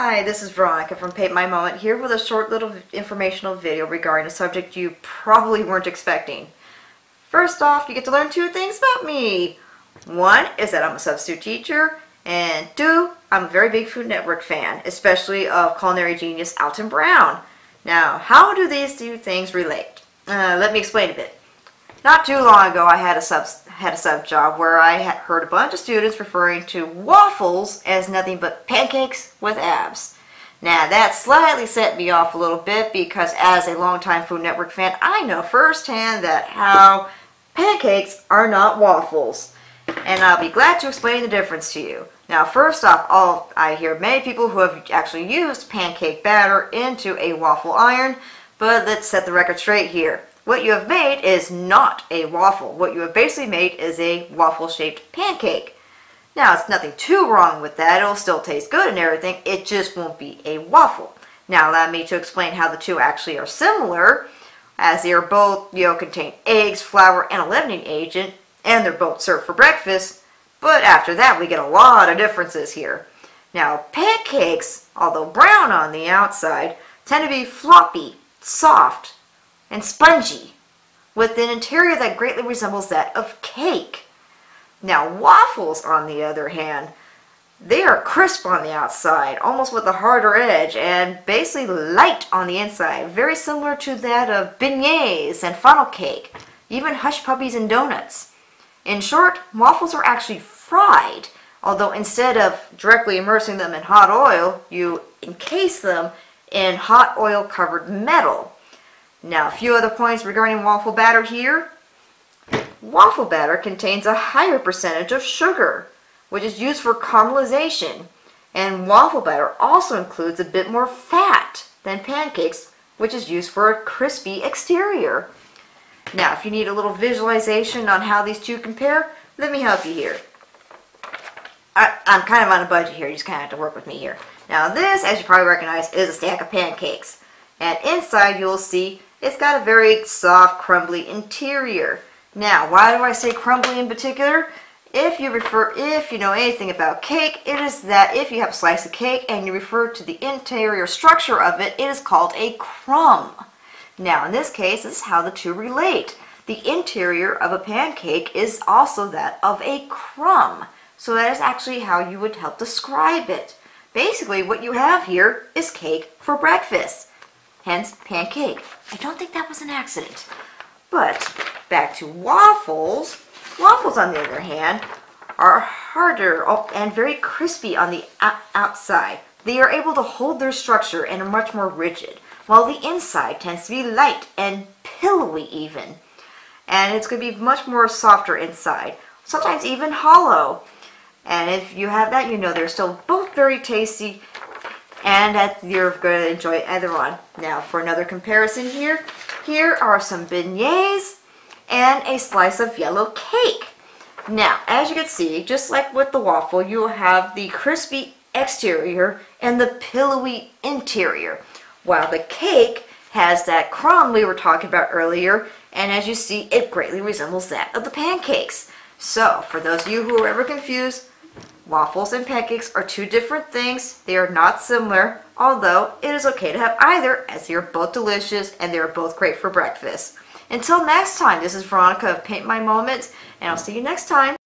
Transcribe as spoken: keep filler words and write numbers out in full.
Hi, this is Veronica from Paint My Moment here with a short little informational video regarding a subject you probably weren't expecting. First off, you get to learn two things about me. One is that I'm a substitute teacher, and two, I'm a very big Food Network fan, especially of culinary genius Alton Brown. Now, how do these two things relate? Uh, let me explain a bit. Not too long ago, I had a sub had a sub job where I had heard a bunch of students referring to waffles as nothing but pancakes with abs. Now that slightly set me off a little bit because, as a longtime Food Network fan, I know firsthand that how pancakes are not waffles, and I'll be glad to explain the difference to you. Now, first off, all I hear many people who have actually used pancake batter into a waffle iron, but let's set the record straight here. What you have made is not a waffle. What you have basically made is a waffle-shaped pancake. Now, it's nothing too wrong with that. It'll still taste good and everything. It just won't be a waffle. Now, allow me to explain how the two actually are similar, as they are both, you know, contain eggs, flour, and a leavening agent, and they're both served for breakfast. But after that, we get a lot of differences here. Now, pancakes, although brown on the outside, tend to be floppy, soft, and spongy, with an interior that greatly resembles that of cake. Now, waffles, on the other hand, they are crisp on the outside, almost with a harder edge, and basically light on the inside, very similar to that of beignets and funnel cake, even hush puppies and donuts. In short, waffles are actually fried, although instead of directly immersing them in hot oil, you encase them in hot oil-covered metal. Now, a few other points regarding waffle batter here. Waffle batter contains a higher percentage of sugar, which is used for caramelization. And waffle batter also includes a bit more fat than pancakes, which is used for a crispy exterior. Now, if you need a little visualization on how these two compare, let me help you here. I, I'm kind of on a budget here. You just kind of have to work with me here. Now, this, as you probably recognize, is a stack of pancakes. And inside, you'll see it's got a very soft, crumbly interior. Now, why do I say crumbly in particular? If you refer, if you know anything about cake, it is that if you have a slice of cake and you refer to the interior structure of it, it is called a crumb. Now, in this case, this is how the two relate. The interior of a pancake is also that of a crumb. So that is actually how you would help describe it. Basically, what you have here is cake for breakfast. Hence, pancake. I don't think that was an accident. But, back to waffles. Waffles, on the other hand, are harder and very crispy on the outside. They are able to hold their structure and are much more rigid, while the inside tends to be light and pillowy even. And it's going to be much more softer inside, sometimes even hollow. And if you have that, you know they're still both very tasty, and that you're going to enjoy either one. Now, for another comparison here, here are some beignets and a slice of yellow cake. Now, as you can see, just like with the waffle, you'll have the crispy exterior and the pillowy interior, while the cake has that crumb we were talking about earlier, and as you see, it greatly resembles that of the pancakes. So, for those of you who are ever confused, waffles and pancakes are two different things. They are not similar, although it is okay to have either, as they are both delicious and they are both great for breakfast. Until next time, this is Veronica of Paint My Moment, and I'll see you next time.